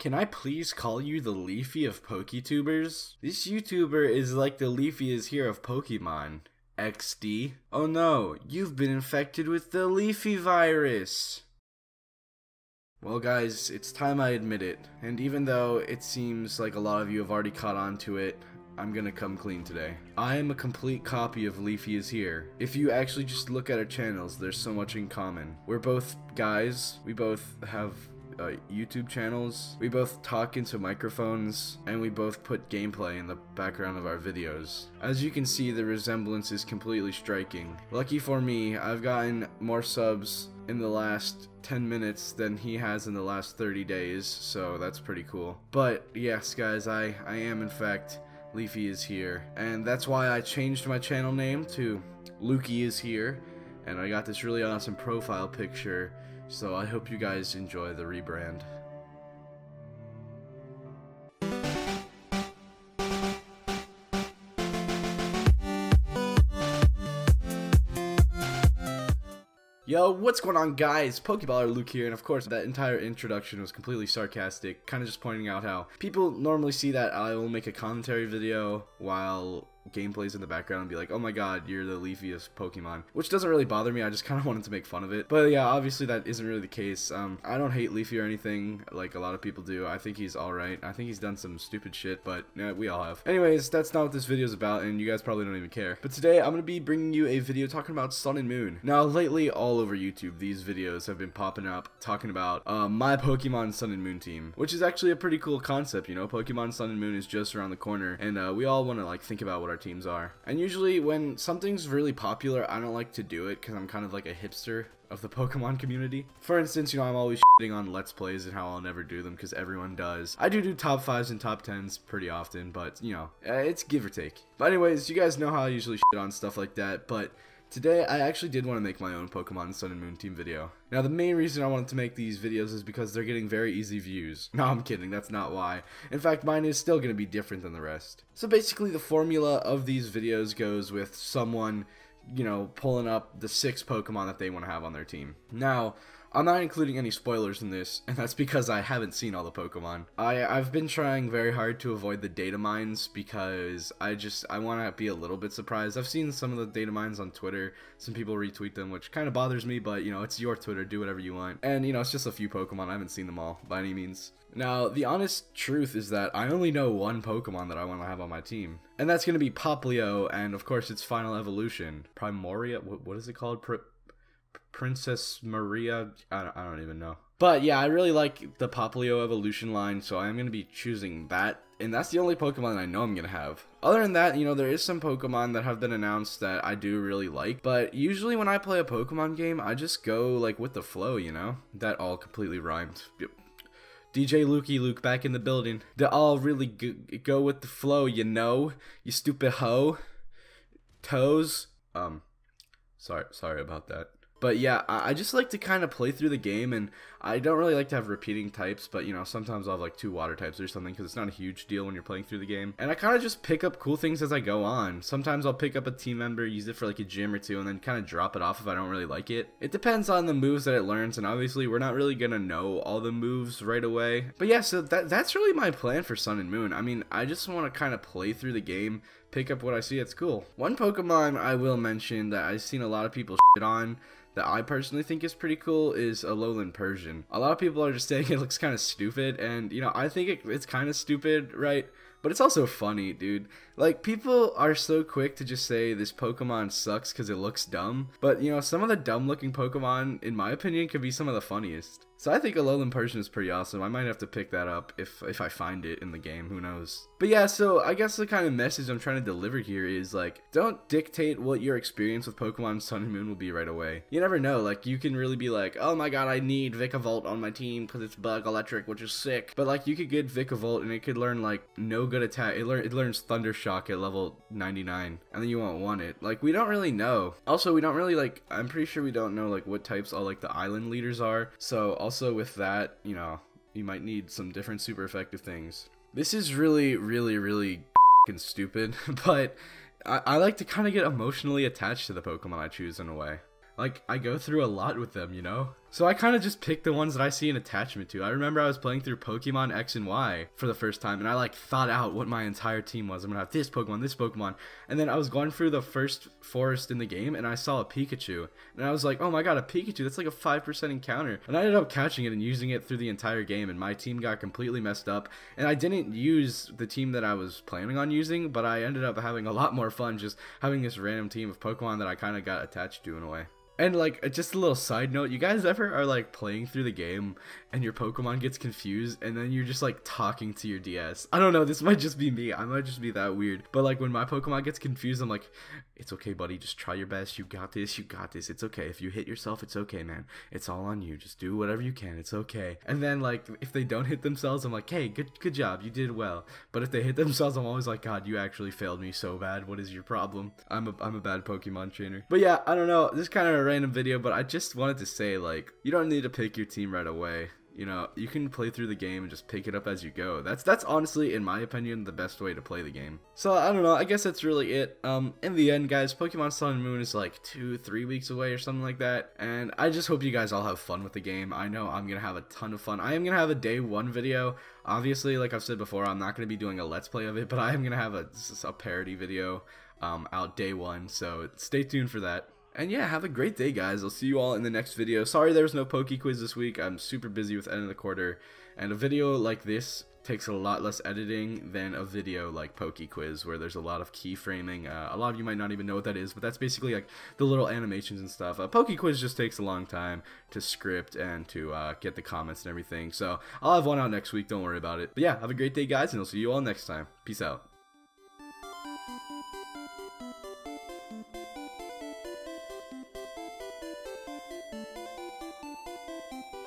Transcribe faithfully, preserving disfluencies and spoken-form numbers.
Can I please call you the Leafy of PokeTubers? This YouTuber is like the Leafy is Here of Pokemon. X D. Oh no, you've been infected with the Leafy virus! Well guys, it's time I admit it, and even though it seems like a lot of you have already caught on to it, I'm gonna come clean today. I am a complete copy of Leafy is Here. If you actually just look at our channels, there's so much in common. We're both guys, we both have uh, YouTube channels, we both talk into microphones, and we both put gameplay in the background of our videos. As you can see, the resemblance is completely striking. Lucky for me, I've gotten more subs in the last ten minutes than he has in the last thirty days, so that's pretty cool. But yes guys, I, I am in fact Leafy is Here, and that's why I changed my channel name to Lukey is Here, and I got this really awesome profile picture, so I hope you guys enjoy the rebrand. Yo, what's going on guys? PokeBallerLuke here, and of course that entire introduction was completely sarcastic, kind of just pointing out how people normally see that I will make a commentary video while gameplays in the background and be like, oh my god, you're the leafiest Pokemon, which doesn't really bother me. I just kind of wanted to make fun of it, but yeah, obviously that isn't really the case. um I don't hate Leafy or anything like a lot of people do. I think he's all right. I think he's done some stupid shit, but yeah, we all have. Anyways, that's not what this video is about, and you guys probably don't even care, but today I'm gonna be bringing you a video talking about Sun and Moon. Now lately, all over YouTube, these videos have been popping up talking about uh, my Pokemon Sun and Moon team, which is actually a pretty cool concept. You know, Pokemon Sun and Moon is just around the corner, and uh, we all want to like think about what our teams are. And usually when something's really popular, I don't like to do it because I'm kind of like a hipster of the Pokemon community. For instance, you know, I'm always shitting on Let's Plays and how I'll never do them because everyone does. I do do top fives and top tens pretty often, but you know, it's give or take. But anyways, you guys know how I usually shit on stuff like that, but today, I actually did want to make my own Pokemon Sun and Moon team video. Now, the main reason I wanted to make these videos is because they're getting very easy views. No, I'm kidding, that's not why. In fact, mine is still going to be different than the rest. So basically, the formula of these videos goes with someone, you know, pulling up the six Pokemon that they want to have on their team. Now, I'm not including any spoilers in this, and that's because I haven't seen all the Pokemon. I, I've been trying very hard to avoid the data mines because I just, I want to be a little bit surprised. I've seen some of the data mines on Twitter, some people retweet them, which kind of bothers me, but you know, it's your Twitter, do whatever you want. And you know, it's just a few Pokemon, I haven't seen them all by any means. Now, the honest truth is that I only know one Pokemon that I want to have on my team, and that's going to be Popplio, and of course its final evolution. Primoria, what, what is it called? Pri Princess Maria? I don't, I don't even know. But yeah, I really like the Popplio evolution line, so I'm going to be choosing that. And that's the only Pokemon I know I'm going to have. Other than that, you know, there is some Pokemon that have been announced that I do really like. But usually when I play a Pokemon game, I just go like with the flow, you know? That all completely rhymed. Yep. D J Lukey Luke back in the building. They all really go, go with the flow, you know? You stupid hoe. Toes. Um, sorry, sorry about that. But yeah, I just like to kind of play through the game, and I don't really like to have repeating types, but you know, sometimes I'll have like two water types or something because it's not a huge deal when you're playing through the game. And I kind of just pick up cool things as I go on. Sometimes I'll pick up a team member, use it for like a gym or two, and then kind of drop it off if I don't really like it. It depends on the moves that it learns, and obviously we're not really going to know all the moves right away. But yeah, so that that's really my plan for Sun and Moon. I mean, I just want to kind of play through the game, pick up what I see at school. One Pokemon I will mention that I've seen a lot of people shit on that I personally think is pretty cool is Alolan Persian. A lot of people are just saying it looks kind of stupid, and you know, I think it, it's kind of stupid, right? But it's also funny, dude. Like, people are so quick to just say this Pokemon sucks because it looks dumb, but you know, some of the dumb looking Pokemon, in my opinion, could be some of the funniest. So I think Alolan Persian is pretty awesome. I might have to pick that up if, if I find it in the game, who knows. But yeah, so I guess the kind of message I'm trying to deliver here is like, don't dictate what your experience with Pokemon Sun and Moon will be right away. You never know, like you can really be like, oh my god, I need Vikavolt on my team because it's bug electric, which is sick. But like, you could get Vikavolt and it could learn like no good attack. It, lear it learns Thunder Shock at level ninety-nine, and then you won't want it. Like, we don't really know. Also, we don't really like, I'm pretty sure we don't know like what types all like the island leaders are. So also Also with that, you know, you might need some different super effective things. This is really, really, really f***ing stupid, but I, I like to kind of get emotionally attached to the Pokemon I choose in a way. Like, I go through a lot with them, you know? So I kind of just pick the ones that I see an attachment to. I remember I was playing through Pokemon X and Y for the first time, and I like thought out what my entire team was. I'm gonna have this Pokemon, this Pokemon. And then I was going through the first forest in the game, and I saw a Pikachu. And I was like, oh my god, a Pikachu, that's like a five percent encounter. And I ended up catching it and using it through the entire game, and my team got completely messed up. And I didn't use the team that I was planning on using, but I ended up having a lot more fun just having this random team of Pokemon that I kind of got attached to in a way. And like, just a little side note, you guys ever are like playing through the game and your Pokemon gets confused and then you're just like talking to your D S? I don't know, this might just be me, I might just be that weird, but like when my Pokemon gets confused, I'm like, it's okay buddy, just try your best, you got this, you got this, it's okay, if you hit yourself, it's okay man, it's all on you, just do whatever you can, it's okay. And then like, if they don't hit themselves, I'm like, hey, good good job, you did well. But if they hit themselves, I'm always like, god, you actually failed me so bad, what is your problem? I'm a, I'm a bad Pokemon trainer. But yeah, I don't know, this kind of random video, but I just wanted to say, like, you don't need to pick your team right away. You know, you can play through the game and just pick it up as you go. That's that's honestly, in my opinion, the best way to play the game. So, I don't know, I guess that's really it. Um, in the end, guys, Pokemon Sun and Moon is like two, three weeks away or something like that. And I just hope you guys all have fun with the game. I know I'm gonna have a ton of fun. I am gonna have a day one video. Obviously, like I've said before, I'm not gonna be doing a Let's Play of it, but I am gonna have a, a parody video um, out day one. So, stay tuned for that. And yeah, have a great day, guys. I'll see you all in the next video. Sorry there was no Poke Quiz this week. I'm super busy with end of the quarter. And a video like this takes a lot less editing than a video like Poke Quiz, where there's a lot of keyframing. Uh, a lot of you might not even know what that is, but that's basically like the little animations and stuff. Uh, Poke Quiz just takes a long time to script and to uh, get the comments and everything. So I'll have one out next week. Don't worry about it. But yeah, have a great day, guys, and I'll see you all next time. Peace out.